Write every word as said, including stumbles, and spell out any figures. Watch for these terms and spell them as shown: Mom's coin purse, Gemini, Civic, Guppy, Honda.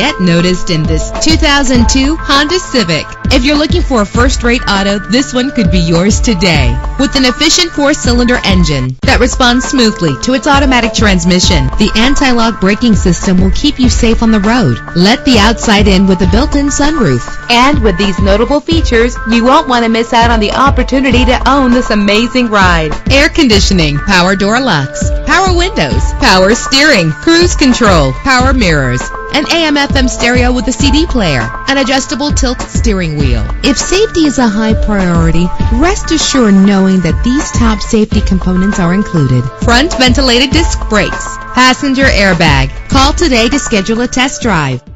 Get noticed in this two thousand two Honda Civic. If you're looking for a first-rate auto, this one could be yours today. With an efficient four-cylinder engine that responds smoothly to its automatic transmission, the anti-lock braking system will keep you safe on the road. Let the outside in with a built-in sunroof. And with these notable features, you won't want to miss out on the opportunity to own this amazing ride. Air conditioning, power door locks, power windows, power steering, cruise control, power mirrors, an A M F M stereo with a C D player, an adjustable tilt steering wheel. If safety is a high priority, rest assured knowing that these top safety components are included. Front ventilated disc brakes, passenger airbag. Call today to schedule a test drive.